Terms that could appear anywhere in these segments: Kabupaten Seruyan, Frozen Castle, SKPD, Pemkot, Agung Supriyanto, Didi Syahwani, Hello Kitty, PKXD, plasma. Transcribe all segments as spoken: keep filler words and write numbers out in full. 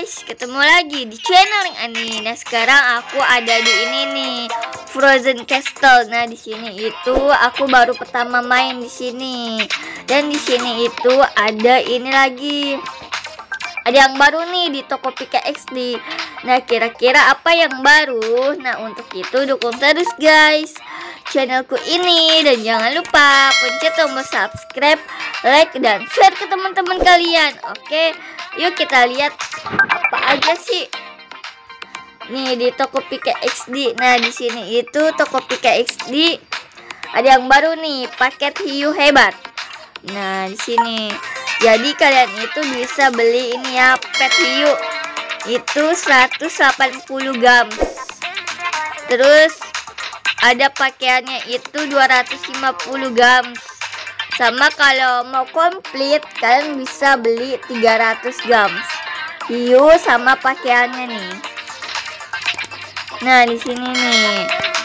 guys, ketemu lagi di channel yang aneh. Nah sekarang aku ada di ini nih, Frozen Castle. Nah di sini itu aku baru pertama main di sini, dan di sini itu ada ini lagi, ada yang baru nih di toko P K X D. Nah kira-kira apa yang baru? Nah untuk itu dukung terus guys channelku ini, dan jangan lupa pencet tombol subscribe, like, dan share ke teman-teman kalian. Oke, yuk kita lihat apa aja sih nih di toko P K X D. Nah di sini itu toko P K X D ada yang baru nih, paket hiu hebat. Nah di sini jadi kalian itu bisa beli ini ya, pet hiu itu seratus delapan puluh gram. Terus ada pakaiannya itu dua ratus lima puluh gram. Sama kalau mau komplit kalian bisa beli tiga ratus gram hiu sama pakaiannya nih. Nah di sini nih,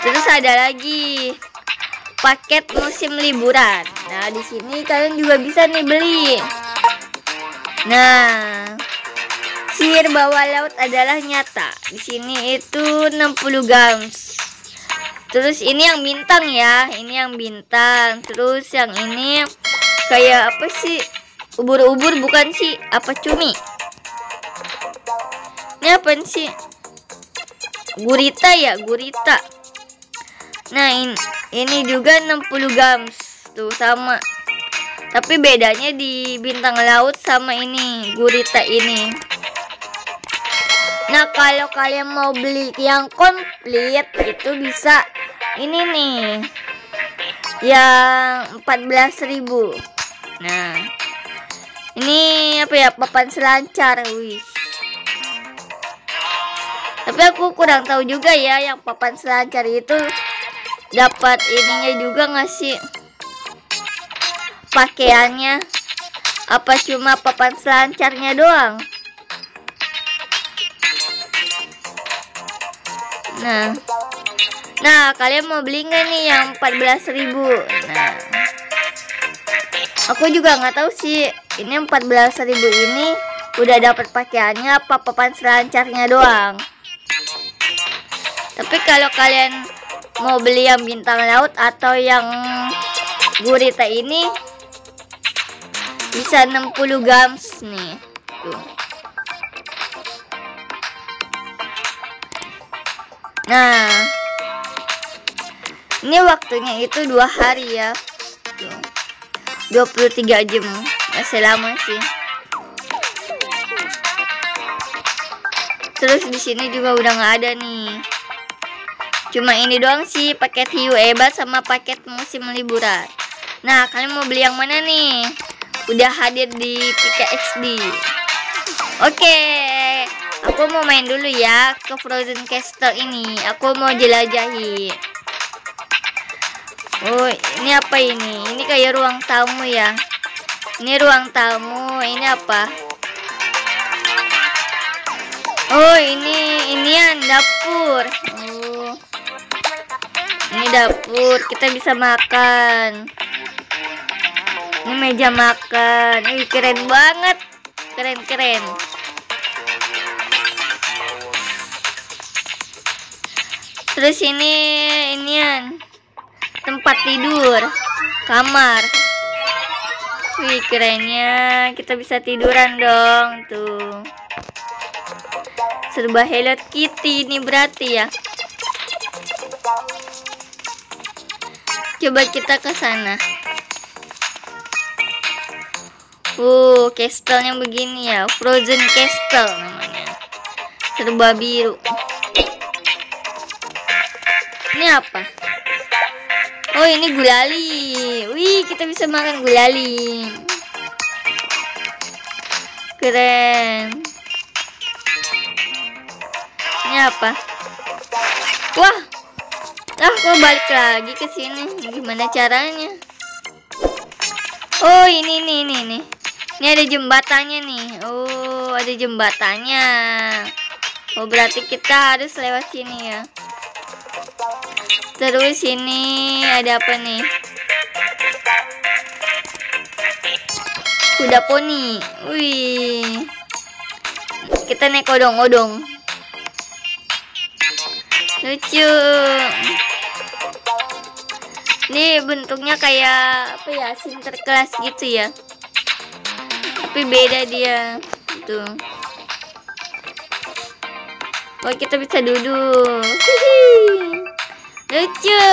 terus ada lagi paket musim liburan. Nah di sini kalian juga bisa nih beli. Nah sihir bawah laut adalah nyata. Di sini itu enam puluh gram. Terus ini yang bintang ya, ini yang bintang. Terus yang ini kayak apa sih, ubur-ubur bukan sih, apa cumi? Ini apa sih, gurita ya, gurita. Nah ini, ini juga enam puluh gram tuh, sama. Tapi bedanya di bintang laut sama ini, gurita ini. Nah kalau kalian mau beli yang komplit itu bisa ini nih, yang empat belas ribu. Nah ini apa ya, papan selancar. Wih, tapi aku kurang tahu juga ya, yang papan selancar itu dapat ininya juga nggak sih, pakaiannya, apa cuma papan selancarnya doang. Nah Nah, kalian mau beli nggak nih yang empat belas ribu? Nah, aku juga nggak tahu sih, ini empat belas ribu ini udah dapat pakaiannya apa papan selancarnya doang. Tapi kalau kalian mau beli yang bintang laut atau yang gurita ini bisa enam puluh grams nih. Tuh. Nah, ini waktunya itu dua hari ya, dua puluh tiga jam, masih lama sih. Terus di sini juga udah nggak ada nih, cuma ini doang sih, paket hiu hebat sama paket musim liburan. Nah, kalian mau beli yang mana nih? Udah hadir di P K X D. Oke, aku mau main dulu ya ke Frozen Castle ini. Aku mau jelajahi. Oh, ini apa ini? Ini kayak ruang tamu ya. Ini ruang tamu. Ini apa? Oh, ini inian dapur. Oh. Ini dapur, kita bisa makan. Ini meja makan. Ih, keren banget. Keren-keren. Terus ini inian tempat tidur, kamar. Wih kerennya, kita bisa tiduran dong tuh. Serba Hello Kitty ini berarti ya. Coba kita ke sana. Uh, castle-nya begini ya, Frozen Castle namanya. Serba biru. Ini apa? Oh ini gulali. Wih kita bisa makan gulali. Keren. Ini apa? Wah, ah kok balik lagi ke sini? Gimana caranya? Oh ini nih nih nih. Ini ada jembatannya nih. Oh ada jembatannya. Oh berarti kita harus lewat sini ya. Terus ini ada apa nih? Kuda poni. Wih. Kita naik odong-odong. Lucu. Ini bentuknya kayak apa ya, sinterklas gitu ya, tapi beda dia tuh. Oh, kita bisa duduk. Hihi. Lucu.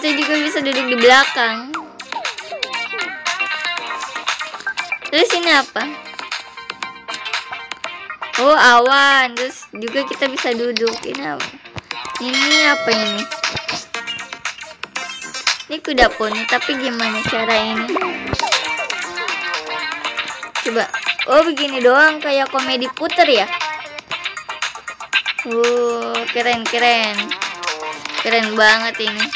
Kita juga bisa duduk di belakang. Terus ini apa? Oh, awan. Terus juga kita bisa duduk. Ini apa? Ini apa ini? Ini kuda poni, tapi gimana cara ini? Coba. Oh, begini doang, kayak komedi puter ya. Wow, keren keren. Keren banget ini.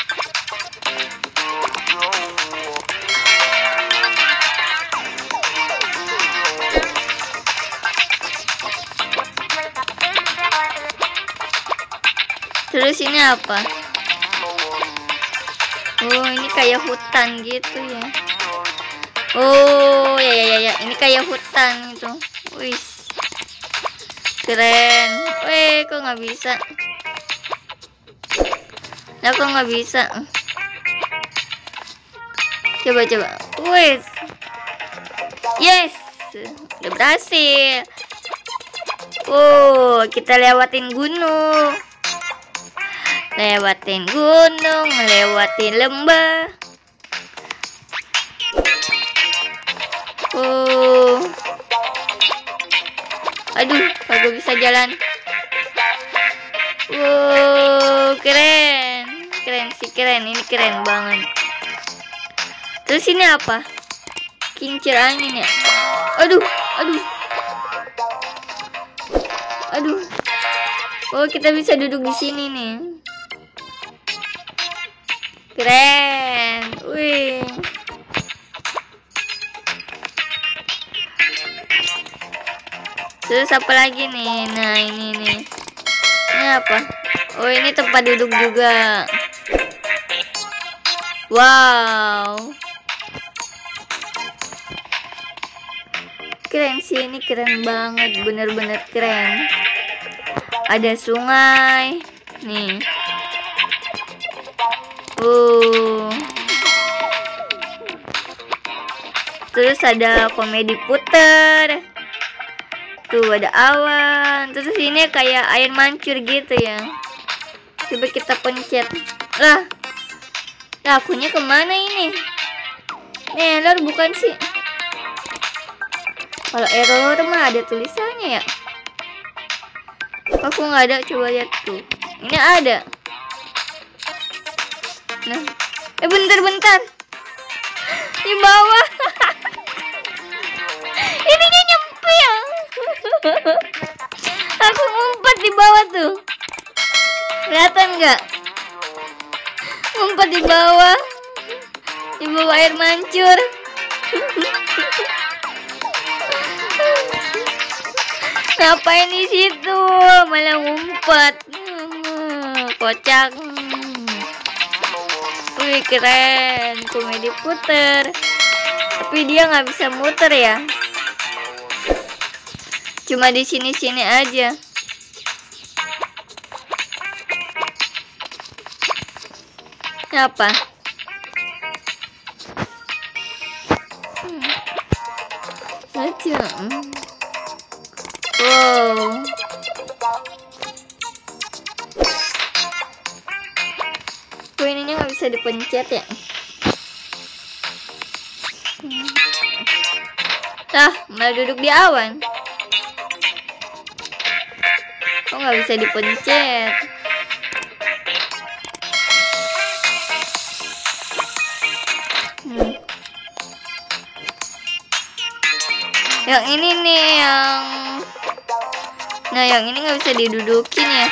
Terus ini apa? Oh, ini kayak hutan gitu ya. Oh, ya ya ya, ya. Ini kayak hutan gitu. Wih, keren. Weh, kok nggak bisa? Nah, kok nggak bisa? Coba coba. Wih, yes, udah berhasil. Oh, kita lewatin gunung. Lewatin gunung, lewatin lembah. Oh, aduh, kagak bisa jalan. Wow, keren, keren sih keren, ini keren banget. Terus ini apa? Kincir angin ya? Aduh, aduh, aduh. Oh, kita bisa duduk di sini nih. Keren, wih. Terus apa lagi nih? Nah, ini nih. Ini apa? Oh, ini tempat duduk juga. Wow. Keren sih, ini keren banget, bener-bener keren. Ada sungai nih. Uh. Terus ada komedi puter. Tuh ada awan. Terus ini kayak air mancur gitu ya. Coba kita pencet. Lah, lakunya kemana ini? Nih, error bukan sih? Kalau error mah ada tulisannya ya. Aku nggak ada, coba lihat tuh. Ini ada. Nah, eh bentar-bentar di bawah. Ininya nyempil. Aku ngumpet di bawah tuh. Kelihatan nggak? Ngumpet di bawah, di bawah air mancur. Ngapain di situ? Malah ngumpet. Kocak. Wih, keren, komedi puter. Tapi dia nggak bisa muter ya. Cuma di sini-sini aja. Apa? Lucu. Wow. Ininya nggak bisa dipencet ya. Nah, malah duduk di awan. Kok nggak bisa dipencet? Hmm. Yang ini nih yang, nah yang ini nggak bisa didudukin ya.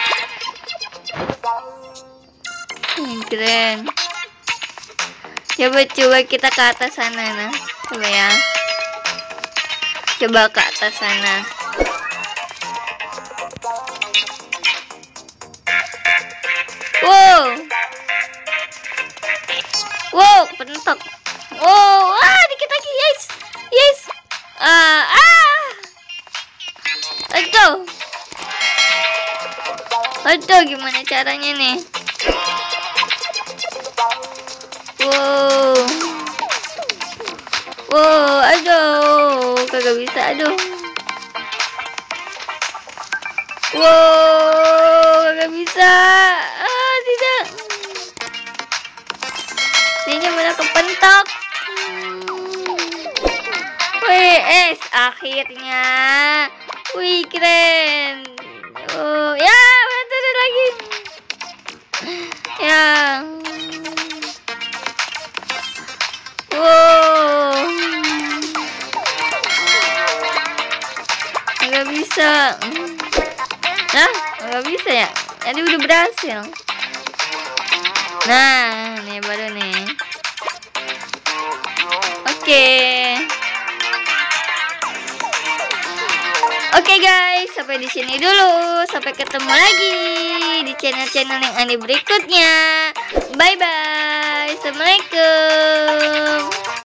Keren. Coba-coba kita ke atas sana. Nah, coba ya. Coba ke atas sana. Wow. Wow, pentok. Wow, ah, dikit lagi. Aduh, gimana caranya nih? Wow, wow, aduh, kagak bisa, aduh. Wow, kagak bisa. Ah, tidak. Ini malah kepentok. Wih, es akhirnya. Wih, keren. Oh, ya, bentar lagi. Ya. Wow, nggak bisa. Nah, nggak bisa ya. Tadi udah berhasil. Nah, nih baru nih. Oke. Oke guys, sampai di sini dulu. Sampai ketemu lagi di channel-channel yang aneh berikutnya. Bye bye. Assalamualaikum.